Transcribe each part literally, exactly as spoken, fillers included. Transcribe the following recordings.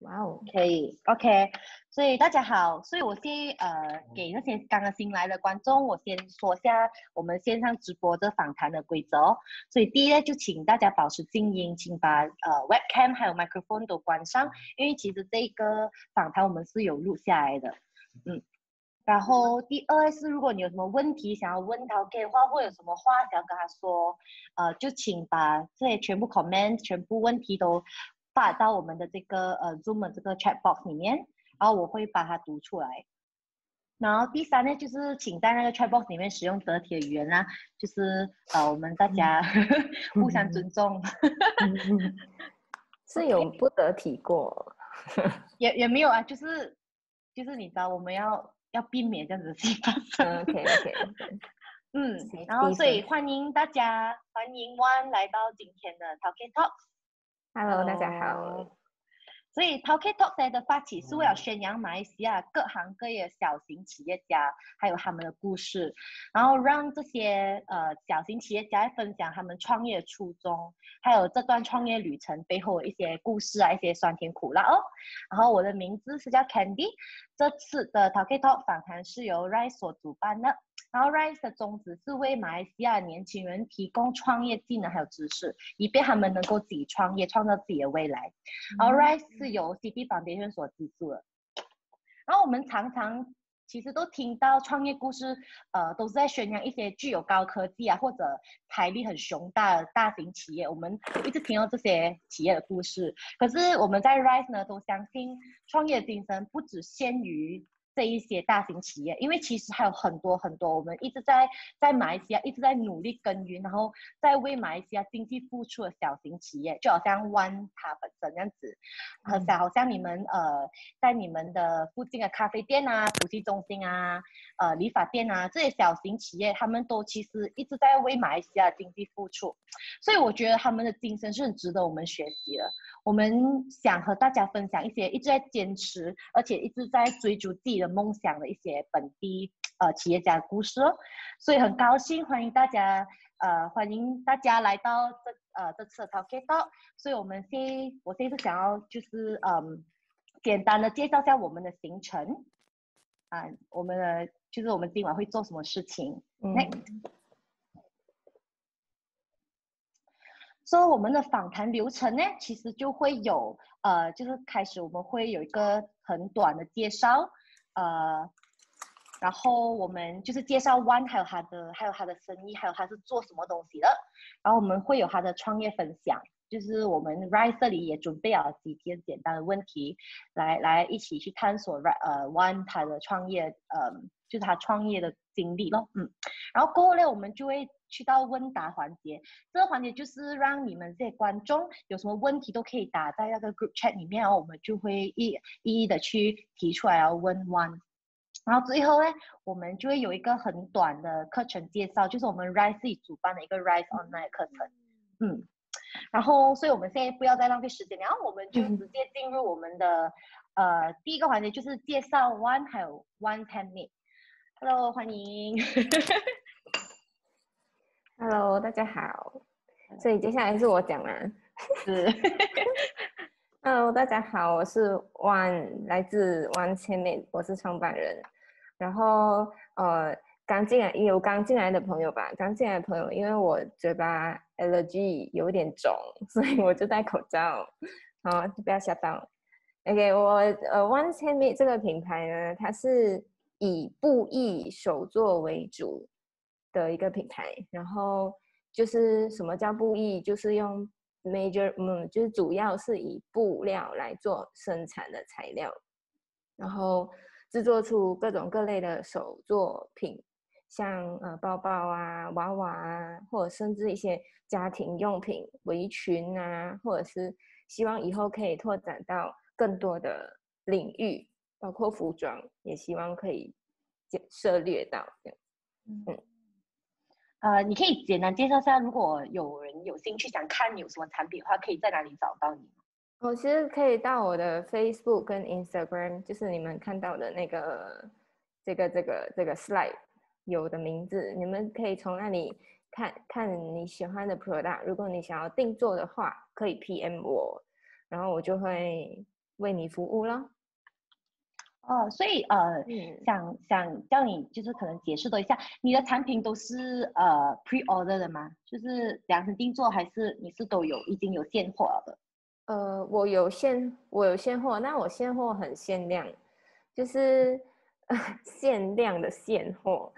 哇哦，可以 ，OK， 所以大家好，所以我先呃给那些刚刚新来的观众，我先说下我们线上直播的访谈的规则。所以第一呢，就请大家保持静音，请把呃 webcam 还有 microphone 都关上，因为其实这个访谈我们是有录下来的，嗯。然后第二是，如果你有什么问题想要问 Tauke 的话，或有什么话想要跟他说，呃，就请把这些全部 comment 全部问题都发到我们的这个呃 Zoom 的这个 chat box 里面，然后我会把它读出来。然后第三呢，就是请在那个 chat box 里面使用得体的语言啦，就是呃我们大家、嗯、互相尊重。嗯、是有不得体过？也也没有啊，就是就是你知道我们要要避免这样子的事发生。OK OK, okay. 嗯，然后所以欢迎大家，欢迎 One 来到今天的 Talking Talks。Hello， 大家好。所以 Tauke Talks 的发起是为了宣扬马来西亚各行各业的小型企业家，还有他们的故事，然后让这些呃小型企业家分享他们创业初衷，还有这段创业旅程背后的一些故事啊，一些酸甜苦辣哦。然后我的名字是叫 Candy， 这次的 Tauke Talks 访谈是由 RYSE 所主办的。然后 RYSE 的宗旨是为马来西亚年轻人提供创业技能还有知识，以便他们能够自己创业，创造自己的未来。然后 RYSE 是由 c i t i b 所资助的。然后我们常常其实都听到创业故事，呃，都是在宣扬一些具有高科技啊或者财力很雄大的大型企业，我们一直听到这些企业的故事。可是我们在 RYSE 呢，都相信创业精神不只限于这一些大型企业，因为其实还有很多很多，我们一直在在马来西亚一直在努力耕耘，然后在为马来西亚经济付出的小型企业，就好像 One 它本身这样子，嗯、好像你们呃在你们的附近的咖啡店啊、补习中心啊、呃理发店啊这些小型企业，他们都其实一直在为马来西亚经济付出，所以我觉得他们的精神是很值得我们学习的。我们想和大家分享一些一直在坚持，而且一直在追逐自己的梦想的一些本地呃企业家的故事，所以很高兴欢迎大家呃欢迎大家来到这呃这次的 Tauke Talks。 所以我们先我先是想要就是嗯简单的介绍一下我们的行程啊、呃，我们的就是我们今晚会做什么事情。嗯 Next。所以我们的访谈流程呢，其实就会有呃，就是开始我们会有一个很短的介绍，呃，然后我们就是介绍 One 还有他的还有他的生意，还有他是做什么东西的，然后我们会有他的创业分享，就是我们 RYSE 这里也准备了几天简单的问题，来来一起去探索呃 One 他的创业，呃，就是他创业的经历咯，嗯，然后过后呢，我们就会去到问答环节，这个环节就是让你们这些观众有什么问题都可以打在那个 group chat 里面，然后我们就会一一的去提出来，然后问 One。然后最后呢，我们就会有一个很短的课程介绍，就是我们 RYSE 自己主办的一个 RYSE Online 课程。嗯，然后所以我们现在不要再浪费时间，然后我们就直接进入我们的、嗯、呃第一个环节，就是介绍 One 还有 One Handmade。Hello， 欢迎。Hello， 大家好。所以接下来是我讲啦。是。Hello， 大家好，我是 One， 来自 One Handmade， 我是创办人。然后呃，刚进来有刚进来的朋友吧，刚进来的朋友，因为我嘴巴 allergy 有点肿，所以我就戴口罩，好，就不要吓到。OK， 我呃 One Handmade 这个品牌呢，它是以布艺手作为主的一个品牌，然后就是什么叫布艺，就是用 major， 嗯，就是主要是以布料来做生产的材料，然后制作出各种各类的手作品，像呃包包啊、娃娃啊，或者甚至一些家庭用品、围裙啊，或者是希望以后可以拓展到更多的领域，包括服装，也希望可以涉猎到这样。嗯。呃，你可以简单介绍一下，如果有人有兴趣想看有什么产品的话，可以在哪里找到你？我其实可以到我的 Facebook 跟 Instagram， 就是你们看到的那个这个这个这个 slide 有的名字，你们可以从那里看看你喜欢的 product。如果你想要定做的话，可以 P M 我，然后我就会为你服务了。哦，所以呃，嗯、想想叫你就是可能解释多一下，你的产品都是呃 pre order 的吗？就是量身定做，还是你是都有已经有现货了的？呃，我有现我有现货，那我现货很限量，就是、呃、限量的现货，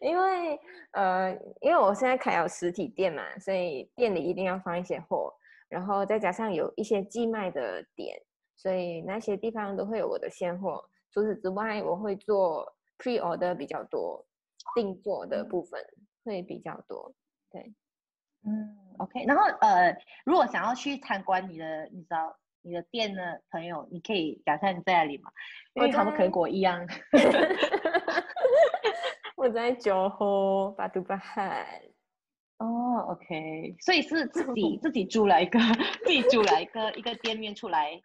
因为呃，因为我现在开有实体店嘛，所以店里一定要放一些货，然后再加上有一些寄卖的点。所以那些地方都会有我的现货。除此之外，我会做 pre order 比较多，定做的部分会比较多。对，嗯 ，OK。然后呃，如果想要去参观你的，你知道你的店的朋友，你可以讲一下你在哪里吗？因为他们可能跟我一样。我在九号巴杜巴汉。哦 ，OK。所以是自己自己租了一个，自己租了一个一个店面出来。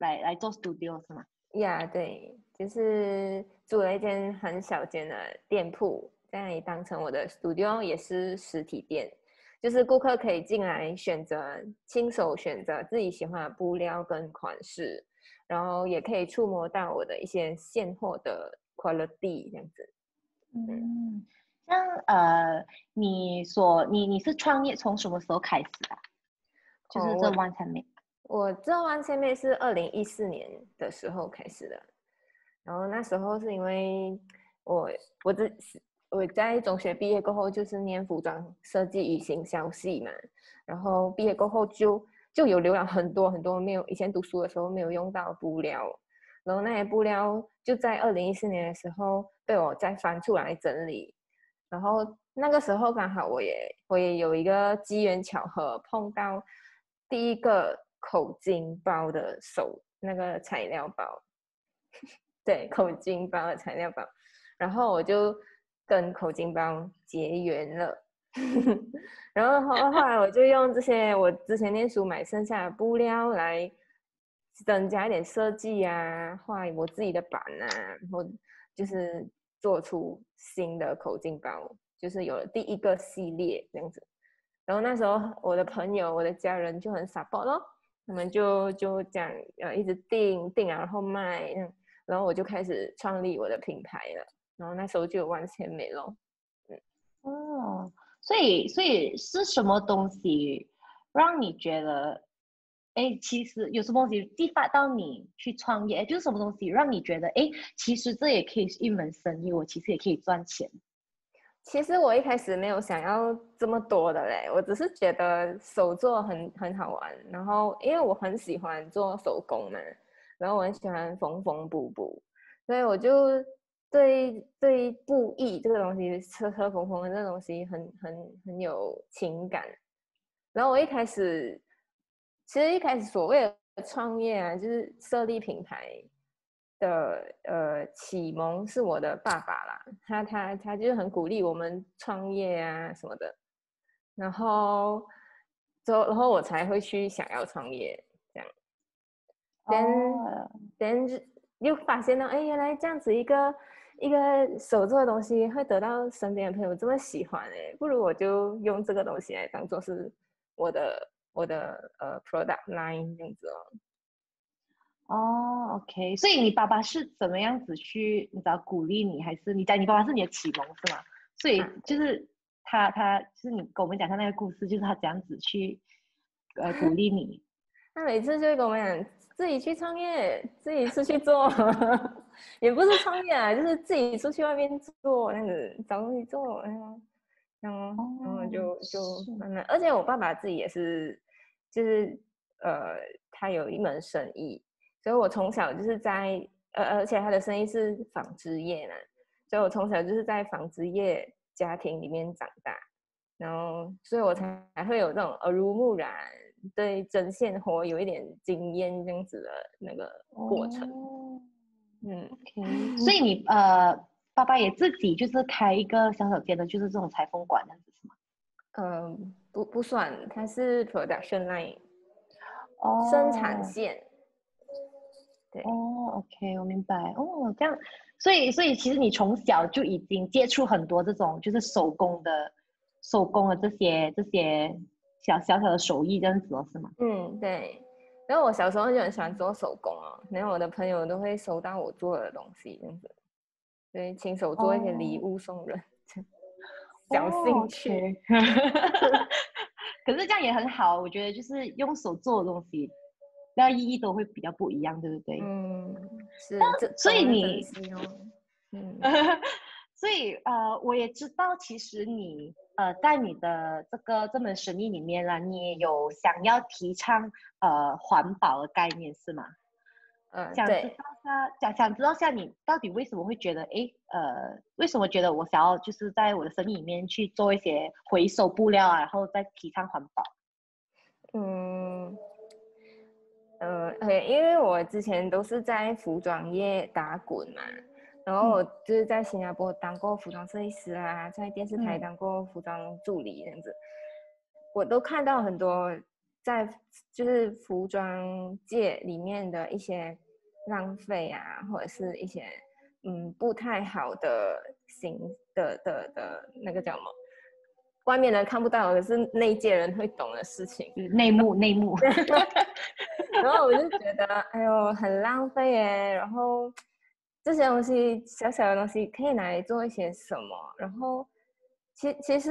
来来做 studio 是吗？呀、yeah, ，对，就是租了一间很小间的店铺，在那里当成我的 studio， 也是实体店，就是顾客可以进来选择，亲手选择自己喜欢的布料跟款式，然后也可以触摸到我的一些现货的 quality 这样子。嗯，像呃，你所你你是创业从什么时候开始啊？就是这 one time。我这万千妹是二零一四年的时候开始的，然后那时候是因为我我这我在中学毕业过后就是念服装设计与行销系嘛，然后毕业过后就就有留了很多很多没有以前读书的时候没有用到布料，然后那些布料就在二零一四年的时候被我再翻出来整理，然后那个时候刚好我也我也有一个机缘巧合碰到第一个。口巾包的手那个材料包，对，口巾包的材料包，然后我就跟口巾包结缘了，然后后来我就用这些我之前念书买剩下的布料来增加一点设计啊，画我自己的版啊，然后就是做出新的口巾包，就是有了第一个系列这样子。然后那时候我的朋友、我的家人就很 support 咯。他们就就这样呃一直订订啊，然后卖，然后我就开始创立我的品牌了。然后那时候就有万千美咯。嗯，哦，所以所以是什么东西让你觉得，哎，其实有什么东西激发到你去创业？就是什么东西让你觉得，哎，其实这也可以是一门生意，我其实也可以赚钱。其实我一开始没有想要这么多的嘞，我只是觉得手做很很好玩，然后因为我很喜欢做手工嘛，然后我很喜欢缝缝补补，所以我就对对布艺这个东西，车车缝缝的这个东西很很很有情感。然后我一开始，其实一开始所谓的创业啊，就是设立品牌。的呃启蒙是我的爸爸啦，他他他就是很鼓励我们创业啊什么的，然后就然后我才会去想要创业这样，然后然后又发现到哎原来这样子一个一个手做的东西会得到身边的朋友这么喜欢哎，不如我就用这个东西来当做是我的我的呃 product line 这样子哦。哦、oh, ，OK， 所以你爸爸是怎么样子去，你知道鼓励你，还是你讲你爸爸是你的启蒙是吗？所以就是他他就是你跟我们讲他那个故事，就是他这样子去呃鼓励你。他每次就会跟我们讲自己去创业，自己出去做，也不是创业啊，就是自己出去外面做那个找东西做，然后然后、oh, 然后就就慢慢，而且我爸爸自己也是，就是呃他有一门生意。所以我从小就是在，呃，而且他的生意是纺织业嘛，所以我从小就是在纺织业家庭里面长大，然后所以我才会有这种耳濡目染，对针线活有一点经验这样子的那个过程。哦、嗯， okay. 所以你呃，爸爸也自己就是开一个小小店的，就是这种裁缝馆这样子是吗？呃，不不算，它是 production line，、哦、生产线。哦、oh, ，OK， 我明白。哦、oh, ，这样，所以，所以其实你从小就已经接触很多这种就是手工的、手工的这些这些小小小的手艺这样子了，是吗？嗯，对。然后我小时候就很喜欢做手工哦，然后我的朋友都会收到我做的东西，这样子，所以亲手做一些礼物送人，小兴趣。哦 okay. 可是这样也很好，我觉得就是用手做的东西，那意义都会比较不一样，对不对？嗯，是。所以你，嗯，所以呃，我也知道，其实你呃，在你的这个这门生意里面啦，你也有想要提倡呃环保的概念，是吗？嗯，想知道下，想想知道下你到底为什么会觉得，哎，呃，为什么觉得我想要就是在我的生意里面去做一些回收布料啊，然后再提倡环保？嗯，嗯、呃，因为我之前都是在服装业打滚嘛，然后我就是在新加坡当过服装设计师啊，在电视台当过服装助理这样子，我都看到很多。在就是服装界里面的一些浪费啊，或者是一些嗯不太好的行的的的那个叫什么，外面人看不到，可是内界人会懂的事情，内幕内幕。然后我就觉得，哎呦，很浪费耶。然后这些东西小小的东西可以拿来做一些什么？然后其其实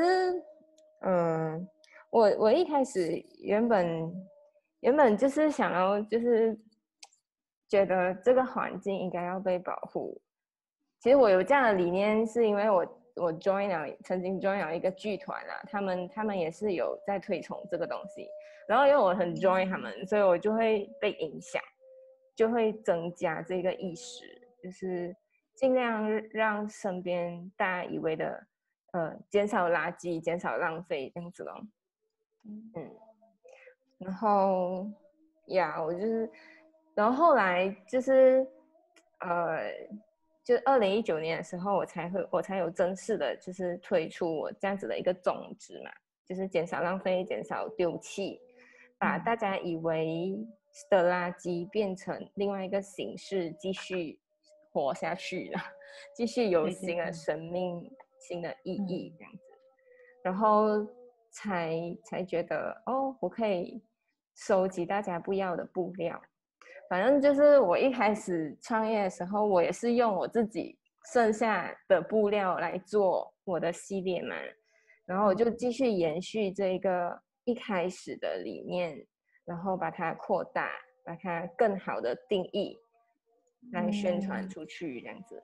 嗯。我我一开始原本原本就是想要就是觉得这个环境应该要被保护。其实我有这样的理念，是因为我我 join 了曾经 join 了一个剧团啊，他们他们也是有在推崇这个东西。然后因为我很 join 他们，所以我就会被影响，就会增加这个意识，就是尽量让身边大家以为的呃减少垃圾、减少浪费这样子咯。嗯，然后呀，我就是，然后后来就是，呃，就二零一九年的时候，我才会，我才有正式的，就是推出我这样子的一个宗旨嘛，就是减少浪费，减少丢弃，把大家以为的垃圾变成另外一个形式，继续活下去了，继续有新的生命、嗯、新的意义这样子，然后。才才觉得哦，我可以收集大家不要的布料。反正就是我一开始创业的时候，我也是用我自己剩下的布料来做我的系列嘛。然后我就继续延续这个一开始的理念，然后把它扩大，把它更好的定义，来宣传出去，这样子。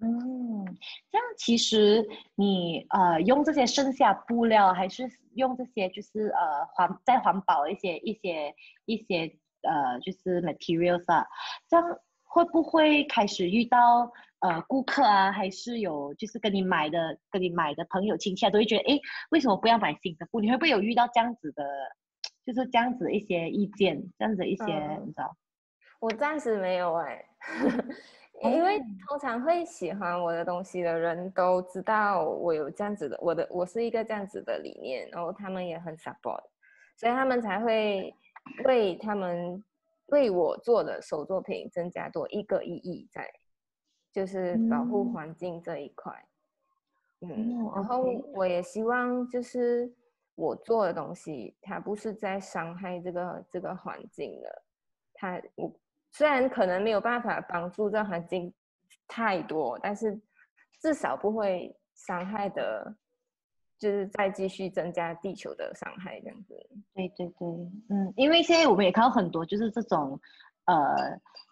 嗯，这样其实你呃用这些剩下布料，还是用这些就是呃环在环保一些一些一些呃就是 materials 啊，这样会不会开始遇到呃顾客啊，还是有就是跟你买的跟你买的朋友亲戚啊，都会觉得哎为什么不要买新的布？你会不会有遇到这样子的，就是这样子的一些意见，这样子一些、嗯、你知道？我暂时没有哎、欸。因为通常会喜欢我的东西的人都知道我有这样子的，我的我是一个这样子的理念，然后他们也很 support， 所以他们才会为他们为我做的手作品增加多一个意义在，就是保护环境这一块。嗯，然后我也希望就是我做的东西，它不是在伤害这个这个环境的，它我。虽然可能没有办法帮助这环境太多，但是至少不会伤害的，就是再继续增加地球的伤害这样子。对对对，嗯，因为现在我们也看到很多就是这种，呃，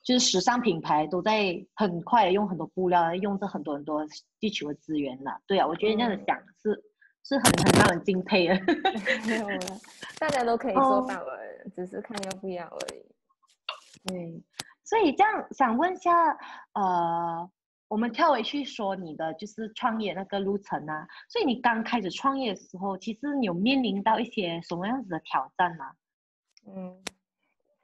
就是时尚品牌都在很快用很多布料，用着很多很多地球的资源了。对啊，我觉得这样子想是、嗯、是很很让人敬佩的。没有了，大家都可以做到了， oh. 只是看要不要而已。对，所以这样想问一下，呃，我们跳回去说你的就是创业那个路程啊。所以你刚开始创业的时候，其实你有面临到一些什么样子的挑战吗？嗯，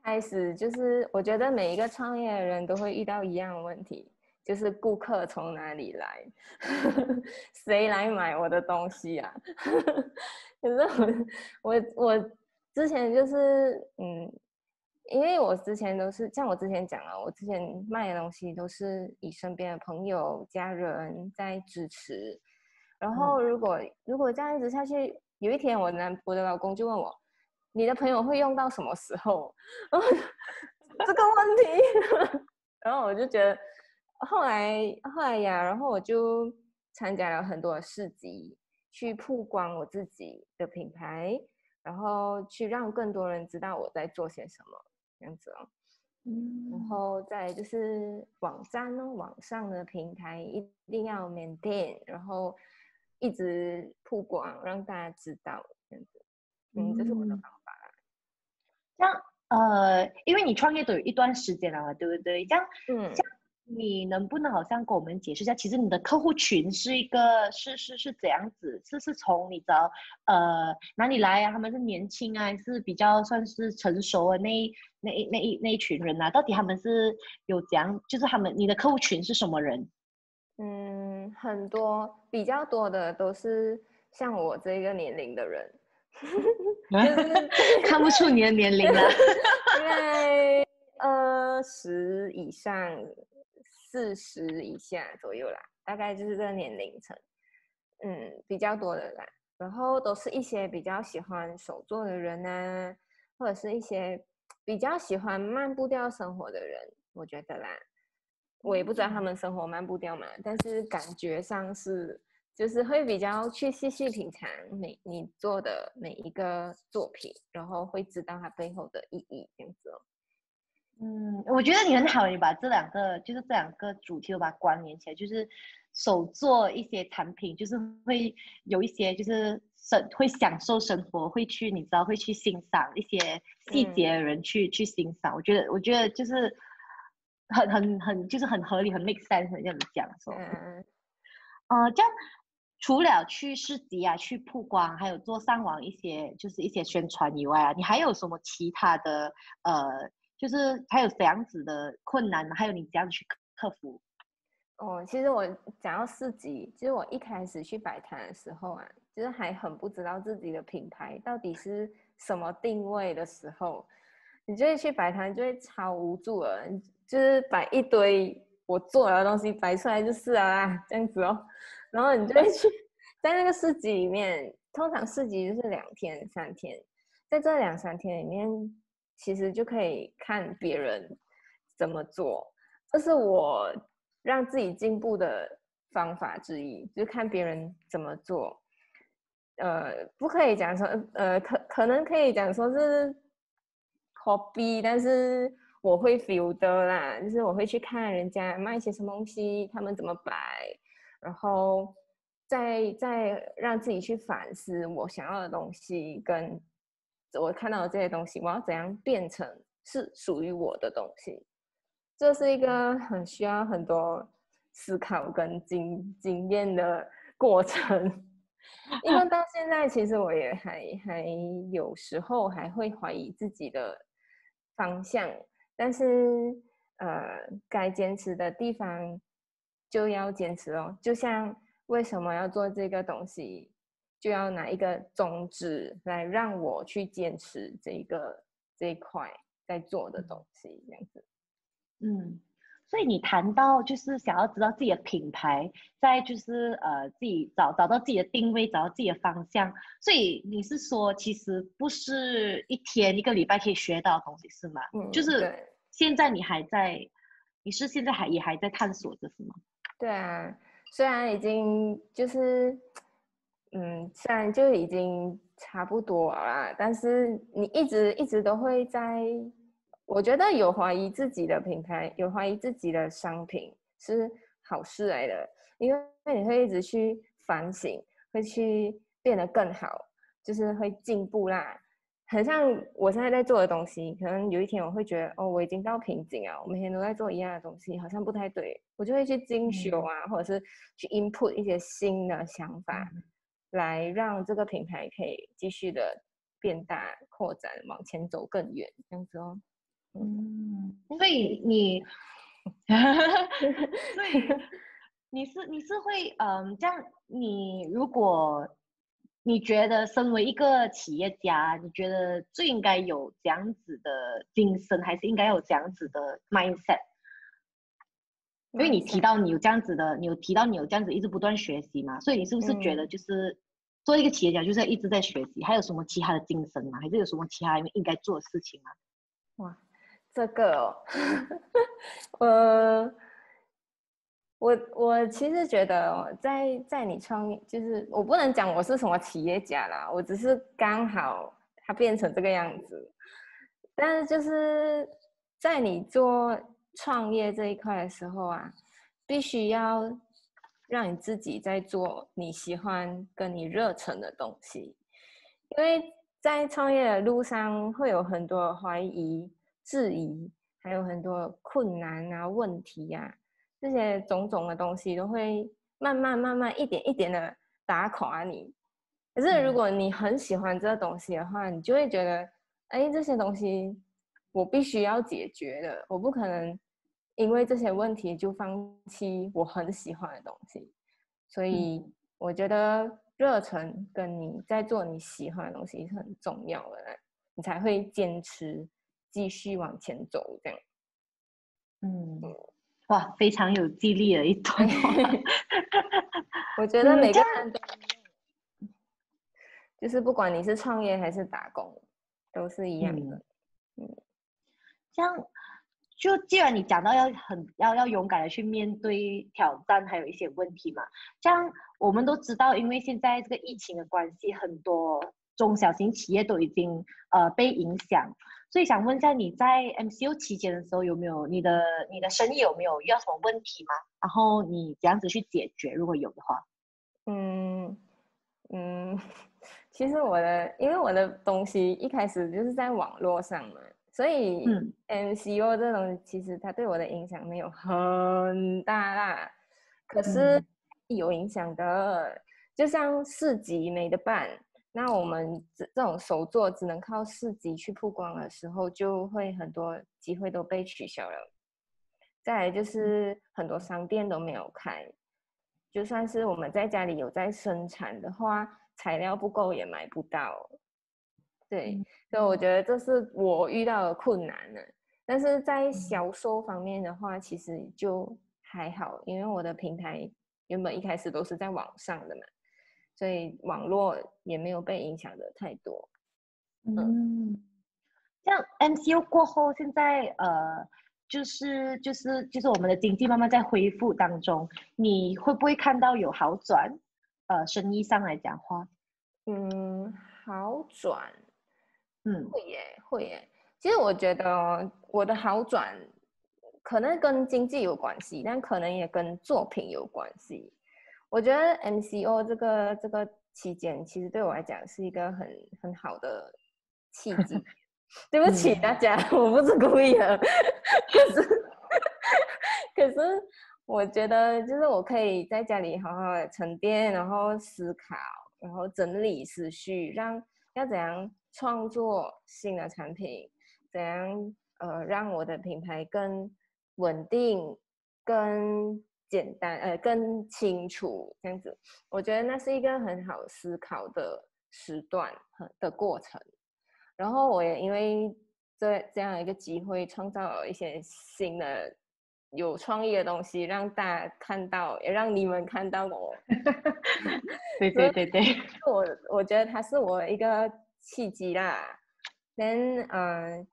开始就是我觉得每一个创业的人都会遇到一样的问题，就是顾客从哪里来，谁来买我的东西啊？可是我我我之前就是嗯。因为我之前都是像我之前讲了，我之前卖的东西都是以身边的朋友、家人在支持。然后如果、嗯、如果这样一直下去，有一天我男我的老公就问我，你的朋友会用到什么时候？这个问题，然后我就觉得，后来后来呀，然后我就参加了很多的市集，去曝光我自己的品牌，然后去让更多人知道我在做些什么，这样子哦。嗯，然后再就是网站呢，网上的平台一定要 maintain， 然后一直曝光，让大家知道这样子。嗯，这是我的方法啦。这样，呃，因为你创业都有一段时间了，对不对？这样，嗯，这样你能不能好像跟我们解释一下，其实你的客户群是一个是是是怎样子？是是从你找呃哪里来啊？他们是年轻啊，还是比较算是成熟的那一那一那一那一群人啊？到底他们是有怎样？就是他们你的客户群是什么人？嗯，很多比较多的都是像我这个年龄的人，就是看不出你的年龄了，因为二十以上。四十以下左右啦，大概就是这个年龄层，嗯，比较多的啦。然后都是一些比较喜欢手作的人啊，或者是一些比较喜欢慢步调生活的人，我觉得啦，我也不知道他们生活慢步调嘛，但是感觉上是就是会比较去细细品尝每你做的每一个作品，然后会知道它背后的意义这样子哦。嗯，我觉得你很好，你把这两个就是这两个主题都把它关联起来，就是手做一些产品，就是会有一些就是会享受生活，会去你知道会去欣赏一些细节的人去、嗯、去欣赏。我觉得我觉得就是很很很就是很合理，很 make sense 这样子讲说。嗯，呃，这样除了去市集啊、去曝光，还有做上网一些就是一些宣传以外啊，你还有什么其他的呃？就是还有怎样子的困难，还有你怎样去克服？哦，其实我讲到市集，就是我一开始去摆摊的时候啊，就是还很不知道自己的品牌到底是什么定位的时候，你就会去摆摊，就会超无助了，就是摆一堆我做的东西摆出来就是啊，这样子哦。然后你就会去在那个市集里面，通常市集就是两天三天，在这两三天里面。其实就可以看别人怎么做，这是我让自己进步的方法之一，就是看别人怎么做。呃，不可以讲说，呃，可可能可以讲说是 copy， 但是我会 feel 的啦，就是我会去看人家卖一些什么东西，他们怎么摆，然后再再让自己去反思我想要的东西跟。我看到这些东西，我要怎样变成是属于我的东西？这是一个很需要很多思考跟经经验的过程。因为到现在，其实我也还还有时候还会怀疑自己的方向，但是呃，该坚持的地方就要坚持哦。就像为什么要做这个东西？就要拿一个宗旨来让我去坚持这一个这一块在做的东西，这样子。嗯，所以你谈到就是想要知道自己的品牌，在就是呃自己找找到自己的定位，找到自己的方向。所以你是说，其实不是一天一个礼拜可以学到的东西是吗？嗯，就是现在你还在，你是现在还也还在探索着是吗？对啊，虽然已经就是。嗯，虽然就已经差不多了，但是你一直一直都会在，我觉得有怀疑自己的品牌，有怀疑自己的商品是好事来的，因为你会一直去反省，会去变得更好，就是会进步啦。很像我现在在做的东西，可能有一天我会觉得，哦，我已经到瓶颈了，我每天都在做一样的东西，好像不太对，我就会去精修啊，嗯、或者是去 input 一些新的想法。嗯，来让这个品牌可以继续的变大、扩展、往前走更远，这样子哦。嗯，所以你，所以你是你是会嗯，这样你如果你觉得身为一个企业家，你觉得最应该有这样子的精神，还是应该有这样子的 mindset？因为你提到你有这样子的，你有提到你有这样子一直不断学习嘛，所以你是不是觉得就是作为一个企业家，就是一直在学习。还有什么其他的精神吗？还是有什么其他应该做的事情吗？哇，这个哦，呃，我我其实觉得、哦、在在你创业，就是我不能讲我是什么企业家啦，我只是刚好它变成这个样子。但是就是在你做创业这一块的时候啊，必须要让你自己在做你喜欢跟你热忱的东西，因为在创业的路上会有很多怀疑、质疑，还有很多困难啊、问题啊，这些种种的东西都会慢慢慢慢一点一点的打垮你。可是如果你很喜欢这个东西的话，你就会觉得，哎，这些东西我必须要解决的，我不可能因为这些问题就放弃我很喜欢的东西。所以我觉得热忱跟你在做你喜欢的东西是很重要的，你才会坚持继续往前走这样。嗯，哇，非常有激励的一段话。我觉得每个人都就是不管你是创业还是打工都是一样的。嗯，这样就既然你讲到要很要要勇敢的去面对挑战，还有一些问题嘛，这样我们都知道，因为现在这个疫情的关系，很多中小型企业都已经呃被影响，所以想问一下你在 M C O 期间的时候，有没有你的你的生意有没有遇到什么问题吗？然后你怎样子去解决？如果有的话，嗯嗯，其实我的因为我的东西一开始就是在网络上嘛。所以 M C O 这种其实它对我的影响没有很大啦，可是有影响的。就像市集没得办，那我们这种手作只能靠市集去曝光的时候，就会很多机会都被取消了。再来就是很多商店都没有开，就算是我们在家里有在生产的话，材料不够也买不到。对，所以我觉得这是我遇到的困难了。但是在销售方面的话，其实就还好，因为我的平台原本一开始都是在网上的嘛，所以网络也没有被影响的太多。嗯，像 M C O 过后，现在呃，就是就是就是我们的经济慢慢在恢复当中，你会不会看到有好转？呃，生意上来讲话，嗯，好转。嗯，会耶，会耶。其实我觉得我的好转可能跟经济有关系，但可能也跟作品有关系。我觉得 M C O 这个这个期间，其实对我来讲是一个很很好的契机。对不起大家，我不是故意的。可是，可是我觉得就是我可以在家里好好的沉淀，然后思考，然后整理思绪，让要怎样创作新的产品，怎样呃让我的品牌更稳定、更简单、呃更清楚这样子。我觉得那是一个很好思考的时段的过程。然后我也因为这这样一个机会，创造了一些新的有创意的东西，让大家看到，也让你们看到我。对对对对，我我觉得它是我一个契机啦。Then， 呃，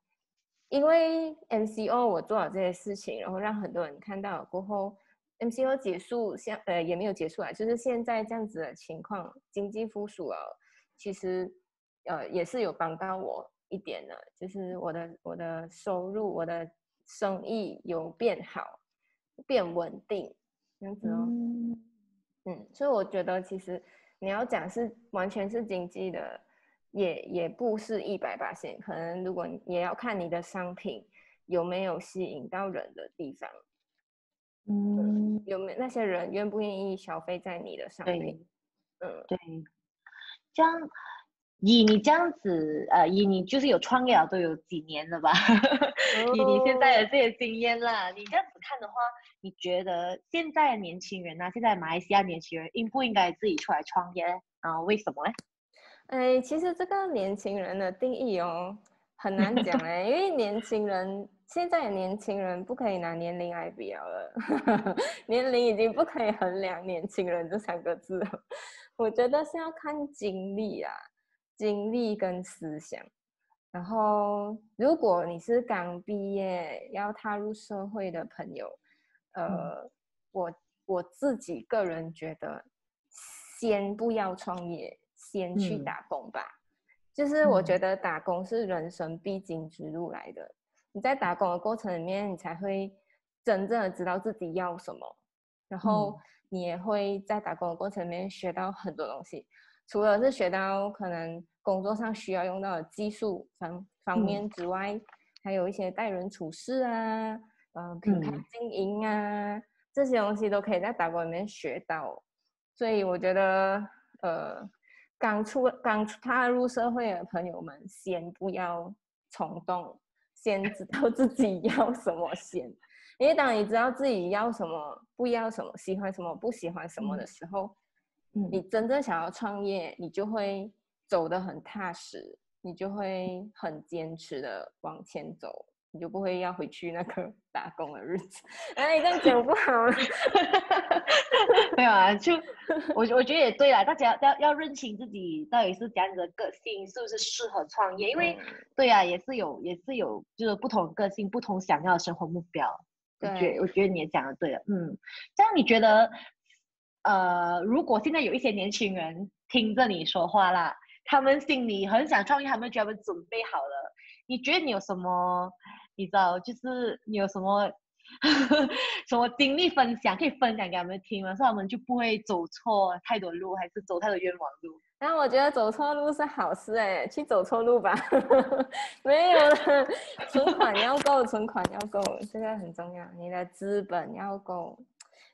因为 M C O 我做了这些事情，然后让很多人看到了过后 ，M C O 结束，像呃也没有结束啊，就是现在这样子的情况，经济复苏了，其实呃也是有帮到我一点的，就是我的我的收入，我的生意有变好，变稳定这样子哦。嗯，嗯，所以我觉得其实你要讲是完全是经济的。也也不是一百八线，可能如果也要看你的商品有没有吸引到人的地方，嗯，有没有那些人愿不愿意消费在你的商品？嗯，对。这样以你这样子，呃，以你就是有创业了都有几年了吧？哦、以你现在的这些经验啦，你这样子看的话，你觉得现在的年轻人啊，现在马来西亚年轻人应不应该自己出来创业？啊、呃，为什么呢？哎，其实这个年轻人的定义哦，很难讲哎，因为年轻人现在的年轻人不可以拿年龄来比较了，年龄已经不可以衡量年轻人这三个字了。我觉得是要看经历啊，经历跟思想。然后如果你是刚毕业要踏入社会的朋友，呃，嗯、我我自己个人觉得先不要创业，先去打工吧、嗯、就是我觉得打工是人生必经之路来的，你在打工的过程里面你才会真正的知道自己要什么，然后你也会在打工的过程里面学到很多东西，除了是学到可能工作上需要用到的技术方方面之外、嗯、还有一些待人处事啊、呃、品牌经营啊、嗯、这些东西都可以在打工里面学到。所以我觉得呃刚出刚踏入社会的朋友们先不要冲动，先知道自己要什么先，因为当你知道自己要什么不要什么，喜欢什么不喜欢什么的时候、嗯、你真正想要创业你就会走得很踏实，你就会很坚持的往前走，你就不会要回去那个打工的日子。哎，这样讲不好了。没有啊，就我我觉得也对啦，大家要要认清自己到底是怎样的个性，是不是适合创业？因为、嗯、对啊，也是有也是有就是不同个性、不同想要的生活目标。我觉得我觉得你也讲的对了，嗯。这样你觉得，呃，如果现在有一些年轻人听着你说话啦，他们心里很想创业，他们觉得准备好了，你觉得你有什么，你知道，就是你有什么什么经历分享可以分享给他们听吗？所以他们就不会走错太多路，还是走太多冤枉路？那我觉得走错路是好事哎，去走错路吧。没有了，存款要够，存款要够，这个很重要。你的资本要够，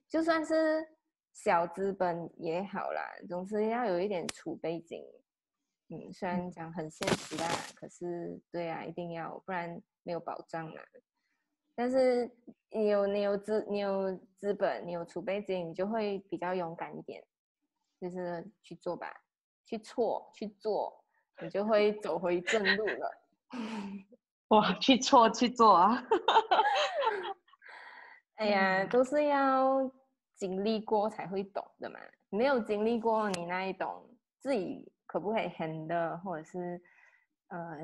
就算是小资本也好啦，总是要有一点储备金。嗯，虽然讲很现实啦，可是对啊，一定要，不然没有保障啦。但是你有你有资你有资本，你有储备金，你就会比较勇敢一点，就是去做吧，去错去做，你就会走回正路了。哇，去错去做啊！哎呀，都是要经历过才会懂的嘛，没有经历过你哪里懂自己。可不可以 handle， 或者是、呃、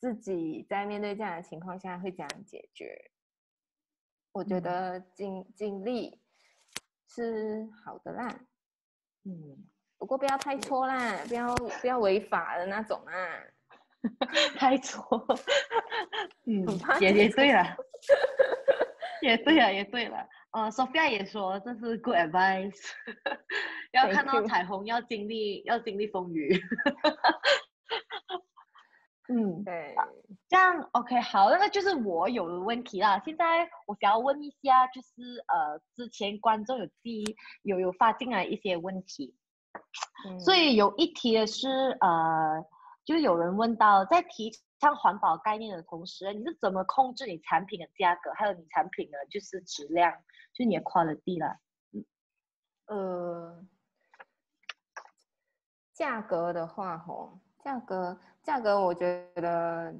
自己在面对这样的情况下会怎样解决？我觉得经经历是好的啦，嗯，不过不要太错啦，不要不要违法的那种啊，太错，嗯，也也对了，也对了，也对了。呃 Sophia 也说这是 good advice， 要看到彩虹要经历要经历风雨。嗯，对，这样 OK 好，那就是我有的问题啦。现在我想要问一下，就是呃之前观众有第有有发进来一些问题，嗯、所以有一题的是呃，就有人问到在提倡环保概念的同时，你是怎么控制你产品的价格，还有你产品的就是质量，就是你的 quality 啦？呃，价格的话，吼，价格价格，我觉得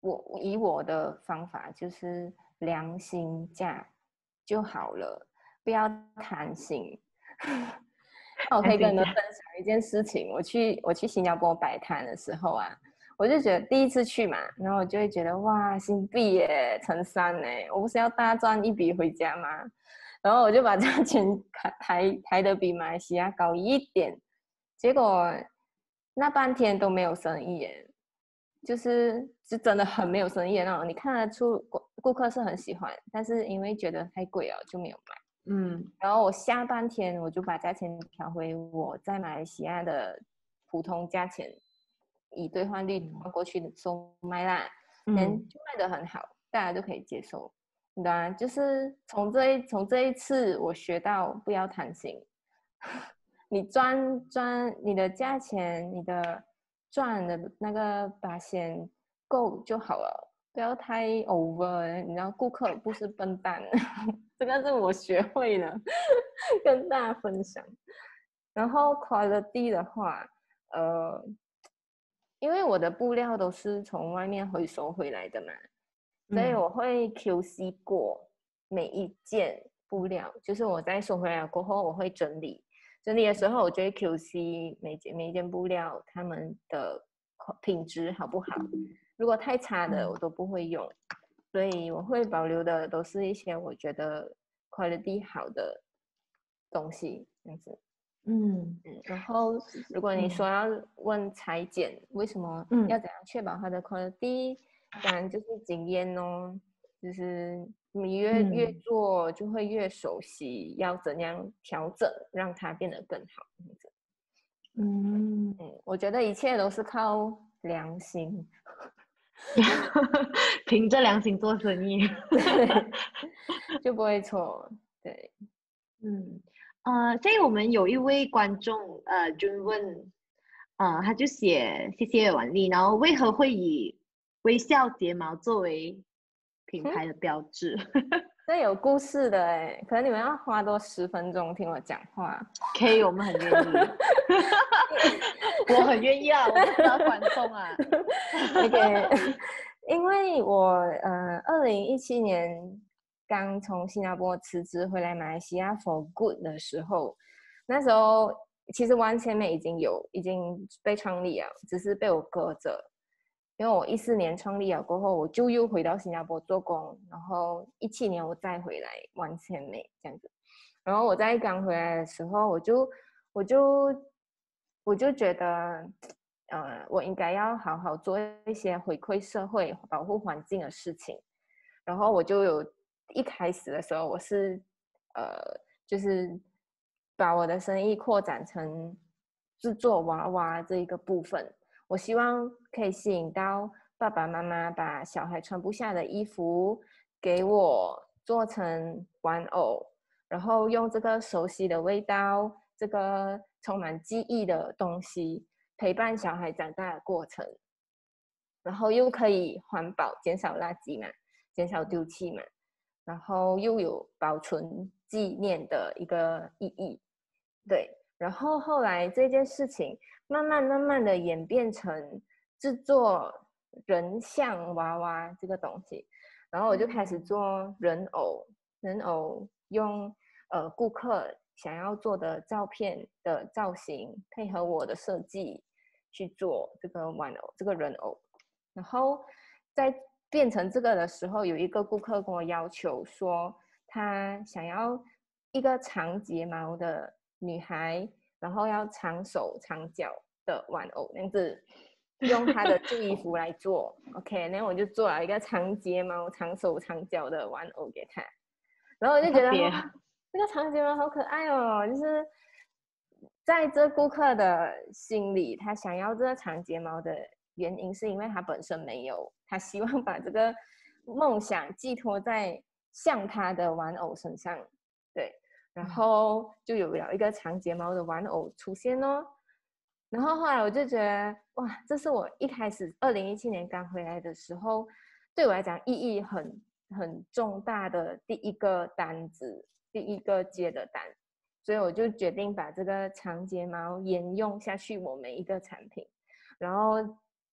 我以我的方法就是良心价就好了，不要贪心。我可以跟你们分享一件事情，我去我去新加坡摆摊的时候啊。我就觉得第一次去嘛，然后我就会觉得哇，新币耶，乘三耶，我不是要大赚一笔回家吗？然后我就把价钱抬抬得比马来西亚高一点，结果那半天都没有生意耶，就是就真的很没有生意那种。你看得出顾客是很喜欢，但是因为觉得太贵了就没有买。嗯，然后我下半天我就把价钱调回我在马来西亚的普通价钱。以兑换率换过去收卖啦，嗯，就卖得很好，大家都可以接受，你懂啊？就是从这一从这一次，我学到不要贪心，你赚赚你的价钱，你的赚的那个把钱够就好了，不要太 over， 你知道顾客不是笨蛋，这个是我学会的，跟大家分享。然后 quality 的话，呃。因为我的布料都是从外面回收回来的嘛，所以我会 Q C 过每一件布料，就是我在收回来过后我会整理，整理的时候，我觉得 Q C 每件每一件布料他们的品质好不好，如果太差的我都不会用，所以我会保留的都是一些我觉得 quality 好的东西，这样子。嗯，然后如果你说要问裁剪、嗯、为什么要怎样确保它的 quality， 当然就是经验哦，就是你 越,、嗯、越做就会越熟悉要怎样调整让它变得更好。 嗯, 嗯，我觉得一切都是靠良心凭着良心做生意就不会错。对，嗯呃，所以我们有一位观众呃，就问，呃，他就写谢谢婉丽，然后为何会以微笑睫毛作为品牌的标志？嗯、这有故事的哎，可能你们要花多十分钟听我讲话。可以，我们很愿意，我很愿意啊，我不知道观众啊。OK， 因为我呃，二零一七年。刚从新加坡辞职回来马来西亚 for good 的时候，那时候其实One千美已经有已经被创立了，只是被我搁着，因为我一四年创立了过后，我就又回到新加坡做工，然后一七年我再回来One千美这样子。然后我在刚回来的时候，我就我就我就觉得呃，我应该要好好做一些回馈社会保护环境的事情，然后我就有一开始的时候我是呃，就是把我的生意扩展成制作娃娃这一个部分，我希望可以吸引到爸爸妈妈把小孩穿不下的衣服给我做成玩偶，然后用这个熟悉的味道，这个充满记忆的东西陪伴小孩长大的过程，然后又可以环保，减少垃圾嘛，减少丢弃嘛，然后又有保存纪念的一个意义。对，然后后来这件事情慢慢慢慢的演变成制作人像娃娃这个东西，然后我就开始做人偶，人偶用呃顾客想要做的照片的造型配合我的设计去做这个玩偶，这个人偶。然后在变成这个的时候，有一个顾客跟我要求说他想要一个长睫毛的女孩，然后要长手长脚的玩偶，这样子用她的旧衣服来做。 OK， 那我就做了一个长睫毛长手长脚的玩偶给她，然后我就觉得这个长睫毛好可爱哦，就是在这顾客的心里他想要这个长睫毛的原因是因为他本身没有，他希望把这个梦想寄托在像他的玩偶身上。对，然后就有了一个长睫毛的玩偶出现哦。然后后来我就觉得哇，这是我一开始二零一七年刚回来的时候对我来讲意义很很重大的第一个单子，第一个接的单，所以我就决定把这个长睫毛沿用下去我每一个产品。然后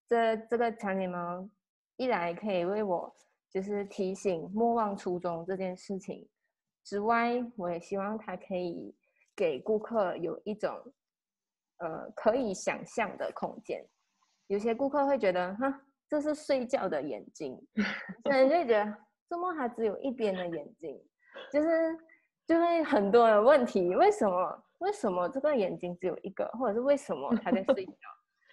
这这个长睫毛一来可以为我就是提醒莫忘初衷这件事情之外，我也希望它可以给顾客有一种呃可以想象的空间。有些顾客会觉得哈，这是睡觉的眼睛，所以就会觉得怎么它只有一边的眼睛，就是就会很多的问题，为什么为什么这个眼睛只有一个，或者是为什么它在睡觉，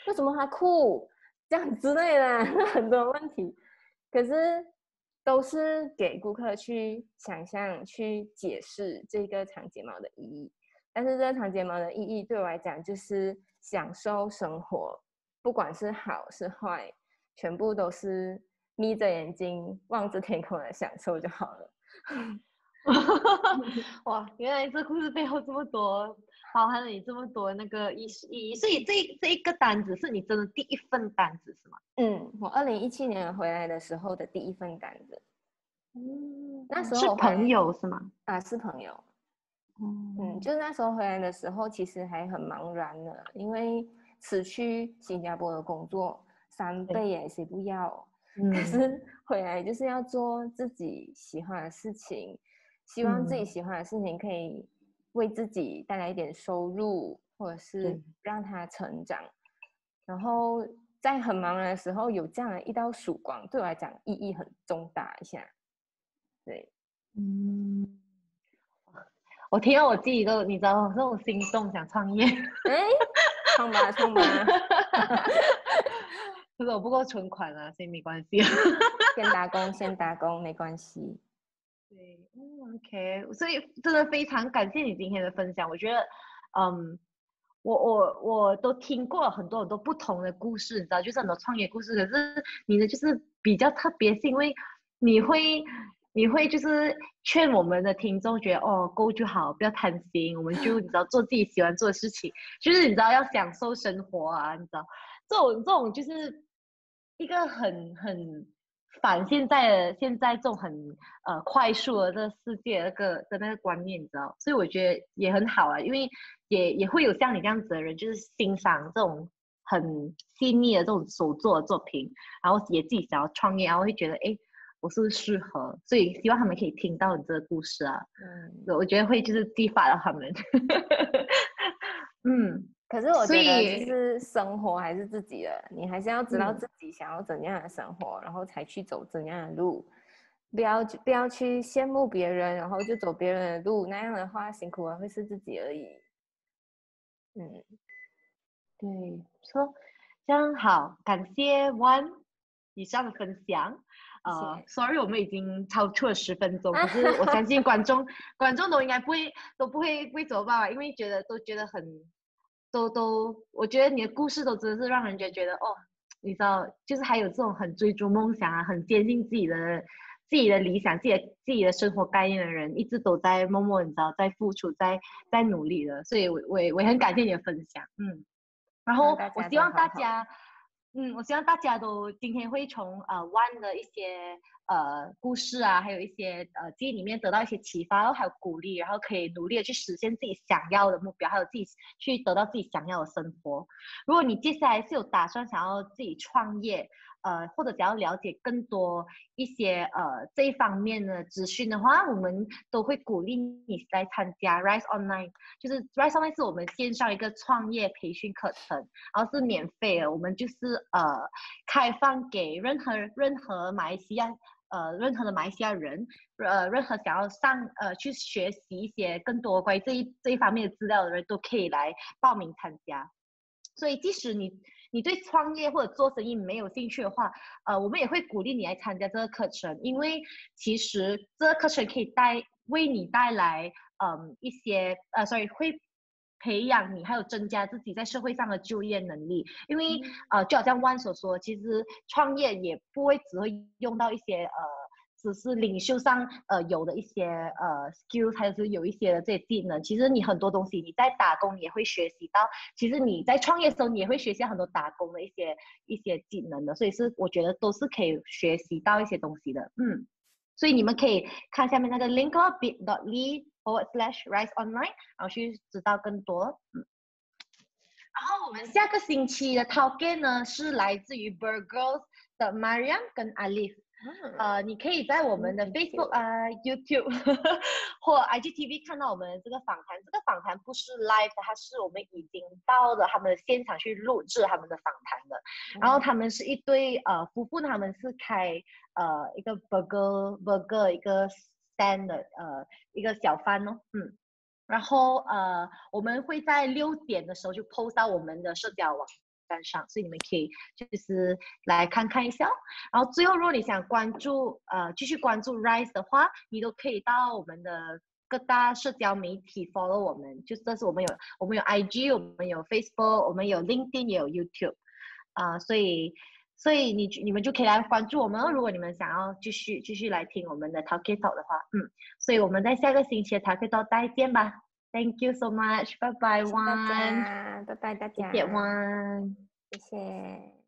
为什么它哭，这样之类的很多问题，可是都是给顾客去想象去解释这个长睫毛的意义。但是这个长睫毛的意义对我来讲就是享受生活，不管是好是坏，全部都是眯着眼睛望着天空的享受就好了。哇，原来这故事背后这么多，包含了你这么多那个意义，所以这这一个单子是你真的第一份单子是吗？嗯，我二零一七年回来的时候的第一份单子。嗯，那时候是朋友是吗？啊，是朋友。嗯, 嗯，就是那时候回来的时候，其实还很茫然的，因为辞去新加坡的工作，三倍耶，谁不要？嗯、可是回来就是要做自己喜欢的事情，希望自己喜欢的事情可以为自己带来一点收入，或者是让他成长。然后在很茫然的时候有这样的一道曙光，对我来讲意义很重大一下。对，嗯，我听到我自己都，你知道，我心动想创业。哎，创吧创吧。可是我不够存款啊，所以没关系。先打工，先打工，没关系。对，嗯 ，OK， 所以真的非常感谢你今天的分享。我觉得，嗯，我我我都听过很多很多不同的故事，你知道，就是很多创业故事。可是你的就是比较特别，是因为你会你会就是劝我们的听众觉得哦，够就好，不要贪心，我们就你知道做自己喜欢做的事情，就是你知道要享受生活啊，你知道，这种这种就是。一个很很反现在的现在这种很呃快速的这个世界的那个的那个观念，你知道，所以我觉得也很好啊，因为也也会有像你这样子的人，就是欣赏这种很细腻的这种手作的作品，然后也自己想要创业，然后会觉得哎，我是不是适合？所以希望他们可以听到你这个故事啊，嗯，我觉得会就是激发到他们，嗯。可是我觉得就是生活还是自己的，你还是要知道自己想要怎样的生活，嗯，然后才去走怎样的路，不要不要去羡慕别人，然后就走别人的路，那样的话辛苦的会是自己而已。嗯，对，说这样好，感谢 One 以上的分享。呃 ，sorry， 我们已经超出了十分钟，可是我相信观众观众都应该不会都不会不会走吧，因为觉得都觉得很。都都，我觉得你的故事都真的是让人觉得哦，你知道，就是还有这种很追逐梦想啊，很坚信自己的、自己的理想、自己的自己的生活概念的人，一直都在默默，你知道，在付出，在在努力的。所以我，我我我也很感谢你的分享，嗯。然后，我希望大家，嗯，我希望大家都今天会从呃 One 的一些呃故事啊，还有一些呃记忆里面得到一些启发，然后还有鼓励，然后可以努力的去实现自己想要的目标，还有自己去得到自己想要的生活。如果你接下来是有打算想要自己创业，呃，或者想要了解更多一些呃这一方面的资讯的话，我们都会鼓励你来参加 RYSE Online， 就是 RYSE Online 是我们线上一个创业培训课程，然后是免费的，我们就是呃开放给任何任何马来西亚呃任何的马来西亚人，呃任何想要上呃去学习一些更多关于这一这一方面的资料的人都可以来报名参加，所以即使你。你对创业或者做生意没有兴趣的话，呃，我们也会鼓励你来参加这个课程，因为其实这个课程可以带为你带来，嗯，一些呃 ，sorry， 会培养你，还有增加自己在社会上的就业能力。因为呃，就好像万所说，其实创业也不会只会用到一些呃。只是领袖上呃有的一些呃 skills， 还是有一些的这些技能。其实你很多东西你在打工你也会学习到，其实你在创业的时候你也会学习很多打工的一些一些技能的，所以是我觉得都是可以学习到一些东西的，嗯。所以你们可以看下面那个 link bit.ly forward slash RYSE Online， 然后去知道更多，嗯。然后我们下个星期的 Tauke 呢是来自于 Bird Girls 的 Maria 跟 Alif。呃，你可以在我们的 Facebook 啊、嗯、YouTube 或 I G T V 看到我们这个访谈。这个访谈不是 live 的，它是我们已经到了他们的现场去录制他们的访谈的。嗯、然后他们是一对呃夫妇，他们是开呃一个 burger burger 一个 stand 的呃一个小贩哦，嗯。然后呃我们会在六点的时候就 post 到我们的社交网。上，所以你们可以就是来看看一下。然后最后，如果你想关注呃继续关注 RYSE 的话，你都可以到我们的各大社交媒体 follow 我们，就是这是我们有我们有 I G， 我们有 Facebook， 我们有 LinkedIn， 也有 YouTube， 啊、呃，所以所以你你们就可以来关注我们。如果你们想要继续继续来听我们的 Tauke Talk 的话，嗯，所以我们在下个星期的 Tauke Talk 再见吧。Thank you so much. Bye bye, One. Bye bye, 大家。谢谢 One. 谢谢。